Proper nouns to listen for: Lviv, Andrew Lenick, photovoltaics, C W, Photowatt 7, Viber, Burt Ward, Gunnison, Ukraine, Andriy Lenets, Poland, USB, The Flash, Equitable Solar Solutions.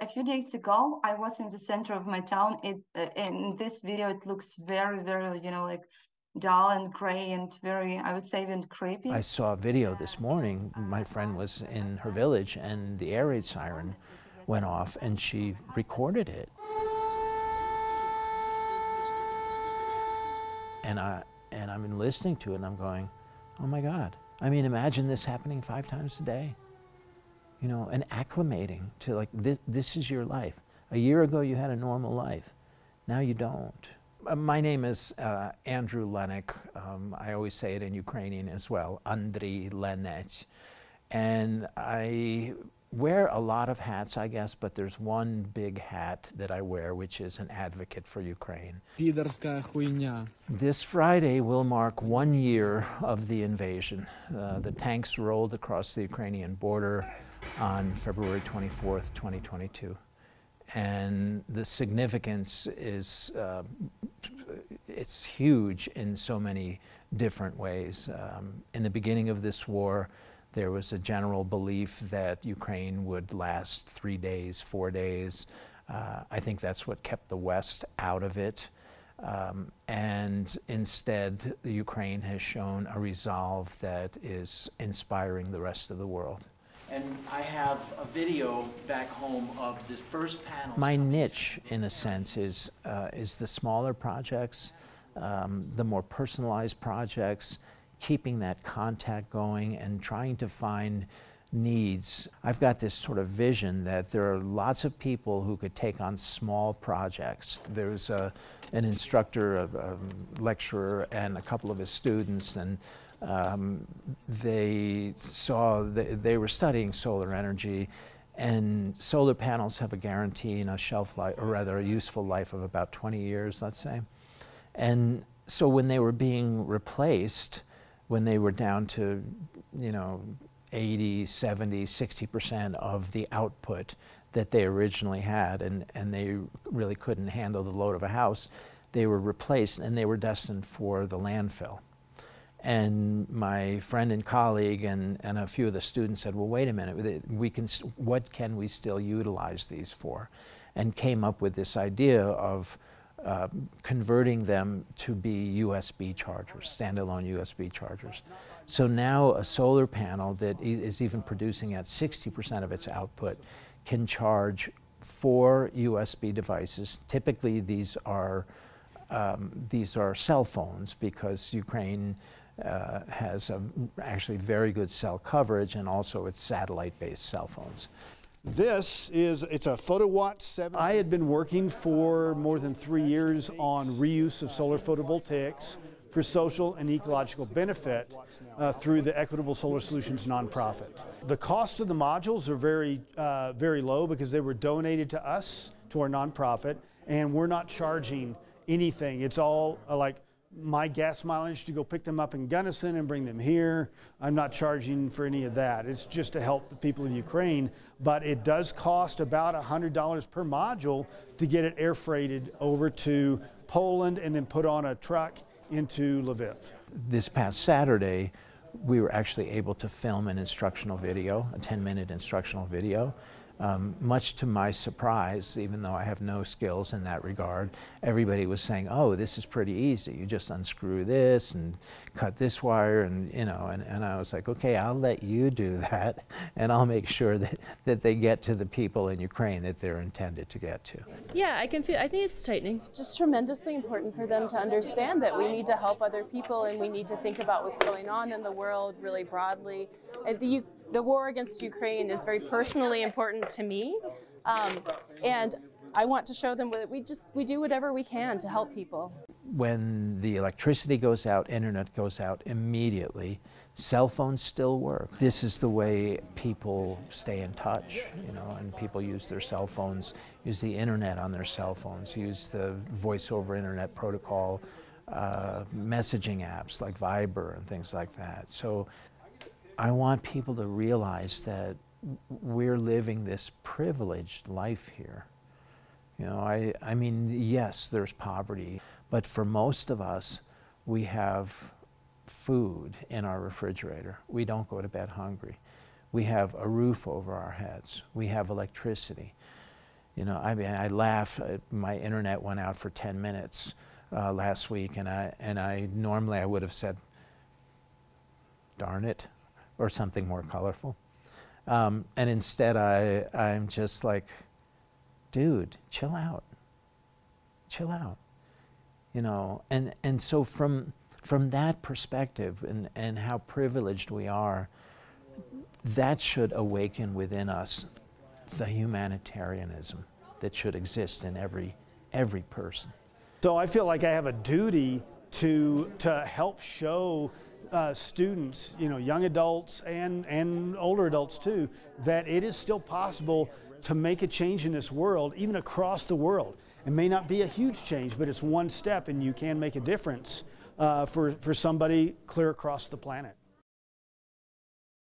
a few days ago, I was in the center of my town. In this video, it looks very, very, like dull and gray and very, I would say, even creepy. I saw a video this morning. My friend was in her village and the air raid siren went off and she recorded it. And I'm listening to it and I'm going, oh my God. I mean, imagine this happening 5 times a day. And acclimating to like, this is your life. A year ago you had a normal life, now you don't. My name is Andrew Lenick. I always say it in Ukrainian as well, Andriy Lenets. And I wear a lot of hats, I guess, but there's one big hat that I wear, which is an advocate for Ukraine. This Friday will mark 1 year of the invasion. The tanks rolled across the Ukrainian border on February 24th, 2022. And the significance is, it's huge in so many different ways. In the beginning of this war, there was a general belief that Ukraine would last 3 days, 4 days. I think that's what kept the West out of it. And instead, Ukraine has shown a resolve that is inspiring the rest of the world. And I have a video back home of this first panel. My niche, in a sense, is the smaller projects, the more personalized projects, keeping that contact going and trying to find needs. I've got this sort of vision that there are lots of people who could take on small projects. There's an instructor, a lecturer, and a couple of his students, and they saw that they were studying solar energy, and solar panels have a guarantee and a shelf life, or rather a useful life of about 20 years, let's say. And so when they were being replaced, when they were down to, 80, 70, 60% of the output that they originally had, and they really couldn't handle the load of a house, they were replaced and they were destined for the landfill. And my friend and colleague and a few of the students said, well, wait a minute, what can we still utilize these for? And came up with this idea of converting them to be USB chargers, standalone USB chargers. So now a solar panel that is even producing at 60% of its output can charge 4 USB devices. Typically these are cell phones, because Ukraine has actually very good cell coverage, and also it's satellite-based cell phones. This is, it's a Photowatt 7. I had been working for more than 3 years on reuse of solar photovoltaics for social and ecological benefit through the Equitable Solar Solutions nonprofit. The cost of the modules are very, very low, because they were donated to us, to our nonprofit, and we're not charging anything. It's all like my gas mileage to go pick them up in Gunnison and bring them here. I'm not charging for any of that. It's just to help the people of Ukraine, but it does cost about $100 per module to get it air freighted over to Poland and then put on a truck into Lviv. This past Saturday, we were actually able to film an instructional video, a 10-minute instructional video. Much to my surprise, even though I have no skills in that regard, everybody was saying, oh, this is pretty easy. You just unscrew this and cut this wire, and, and I was like, okay, I'll let you do that, and I'll make sure that they get to the people in Ukraine that they're intended to get to. Yeah, I think it's tightening. It's just tremendously important for them to understand that we need to help other people, and we need to think about what's going on in the world really broadly. The war against Ukraine is very personally important to me, and I want to show them that we do whatever we can to help people. When the electricity goes out, internet goes out immediately. Cell phones still work. This is the way people stay in touch, and people use their cell phones, use the internet on their cell phones, use the voice over internet protocol, messaging apps like Viber and things like that. So I want people to realize that we're living this privileged life here. I mean, yes, there's poverty, but for most of us, we have food in our refrigerator. We don't go to bed hungry. We have a roof over our heads. We have electricity. You know, I laugh. My internet went out for 10 minutes last week, and I normally I would have said, "Darn it," or something more colorful, and instead I'm just like, "Dude, chill out, chill out," you know. And so from that perspective, and how privileged we are, that should awaken within us the humanitarianism that should exist in every person. So I feel like I have a duty to help show students, you know, young adults and older adults too, that it is still possible to make a change in this world, even across the world. It may not be a huge change, but it's one step, and you can make a difference for somebody clear across the planet.